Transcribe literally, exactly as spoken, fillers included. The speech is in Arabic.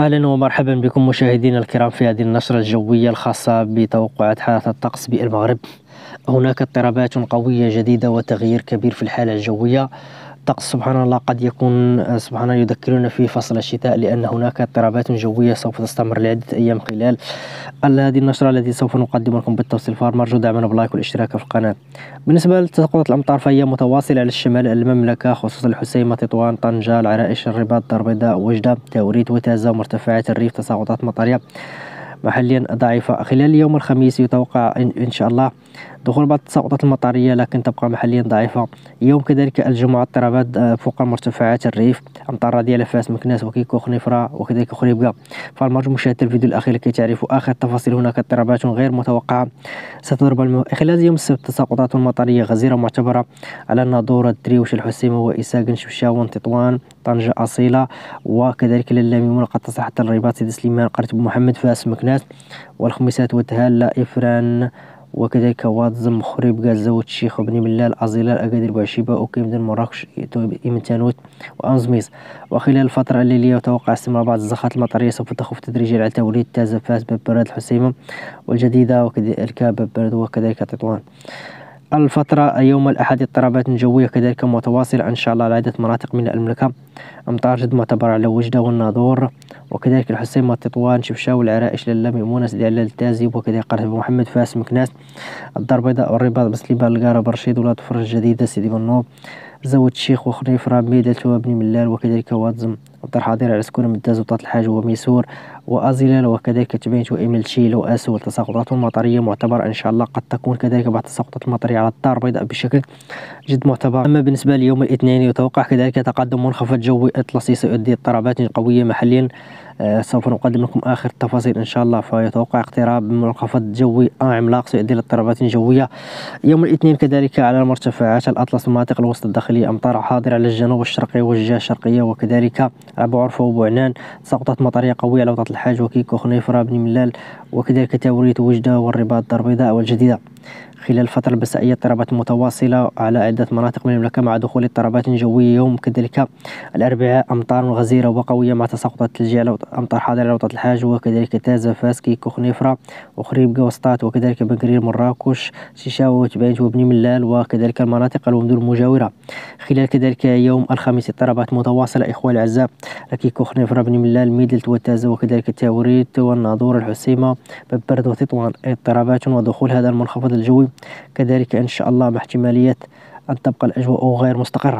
أهلا ومرحبا بكم مشاهدينا الكرام في هذه النشرة الجوية الخاصة بتوقعات حالة الطقس بالمغرب. هناك اضطرابات قوية جديدة وتغيير كبير في الحالة الجوية. الطقس سبحان الله قد يكون سبحان الله يذكرنا في فصل الشتاء، لأن هناك اضطرابات جوية سوف تستمر لعدة أيام. خلال هذه النشرة التي سوف نقدم لكم بالتوصيل فارم، أرجو دعمنا بلايك والاشتراك في القناة. بالنسبة لتساقط الأمطار فهي متواصلة على الشمال المملكة، خصوصا الحسيمة، تطوان، طنجة، العرائش، الرباط، الدار البيضاء، وجدة، توريد، وتازة، ومرتفعات الريف. تساقطات مطرية محليا ضعيفة. خلال يوم الخميس يتوقع إن شاء الله دخول بعض التساقطات المطرية، لكن تبقى محليا ضعيفة. يوم كذلك الجمعة اضطرابات فوق مرتفعات الريف، أمطار رعدية على فاس، مكناس، وكيكو، خنيفرة، وكذلك خريبكا. فالمرجو مشاهدة الفيديو الأخير لكي تعرفوا آخر التفاصيل. هناك اضطرابات غير متوقعة ستضرب المو... خلال يوم السبت تساقطات مطرية غزيرة معتبرة على الناظور، الدريوش، الحسيمة، وإساقن، شبشاون، تطوان، طنجة، أصيلة، وكذلك للميمون، القطاس، حتى الرباط، سيدي سليمان، قرية بو محمد، فاس، مكناس، والخميسات، وتهالة، إفران، وكذلك واتزم، خريبكا، زاوية الشيخ وبني ملال، أزيلال، أكادير، بوعشيبة، وكيمدن، مراكش، إمتانوت، وأنزميز. وخلال الفترة الليلية يتوقع استمرار بعض الزخات المطرية، سوف تخف تدريجيا على توليد، تازة، فاس، باب براد، الحسيمة والجديدة، وكذلك باب براد، وكذلك تطوان. الفترة يوم الأحد اضطرابات جوية كذلك متواصلة إن شاء الله على عدة مناطق من المملكة. أمطار جد معتبرة على وجدة والناظور، وكذلك الحسيمة، تطوان، شبشاو، العرائش، للا، ميمونة، سيدي علال، التازي، وكذلك قرية بو محمد، فاس، مكناس، الدار البيضاء، الرباط، بسليبة، القارة، برشيد، ولاد فرج، الجديدة، سيدي بنور، زاوية الشيخ، وخنيفرة، ميدلتو، بني ملال، وكذلك واتزم. أمطار حاضرة على سكون مداز، وطات الحاج، وميسور، وأزيلال، وكذلك تبينت، وإملتشيل، وأسول. تساقطات مطرية معتبرة إن شاء الله، قد تكون كذلك بعض التساقطات المطرية على الدار البيضاء بشكل جد معتبر. أما بالنسبة ليوم الاثنين يتوقع كذلك تقدم منخفض جوي أطلسي سيؤدي اضطرابات قوية محليا. آه سوف نقدم لكم آخر التفاصيل إن شاء الله. فيتوقع اقتراب منخفض جوي آه عملاق سيؤدي لاضطرابات جوية يوم الاثنين كذلك على المرتفعات، الأطلس، المناطق الوسط الداخلية. أمطار حاضرة على الجنوب الشرقي والجهة الشرقية، وكذلك أبو عرفة وبوعنان. تساقطات مطرية قوية على وطات الحاج، وكيكو، خنيفرة، بن ملال، وكذلك توريت، وجدة، والرباط، الدار البيضاء، والجديدة. خلال الفترة المسائية اضطرابات متواصلة على عدة مناطق من المملكة مع دخول اضطرابات جوية يوم كذلك الأربعاء. أمطار غزيرة وقوية مع تساقطات ثلجية على أمطار حاضرة على وطات الحاج، وكذلك تازة، فاس، كيكو، خنيفرة، وخريبكا، وسطات، وكذلك بكرير، مراكش، شيشاو، وتبانت، وبني ملال، وكذلك المناطق والمدن المجاورة. خلال كذلك يوم الخميس اضطرابات متواصلة إخوة الأعزاء، كيكو، خنيفرة، بني ملال، ميدلت، وتازة، وكذلك التاوريت، والناظور، الحسيمة، باب برد، وتطوان. اضطرابات ودخول هذا المنخفض الجوي كذلك إن شاء الله مع احتمالية أن تبقى الأجواء غير مستقرة.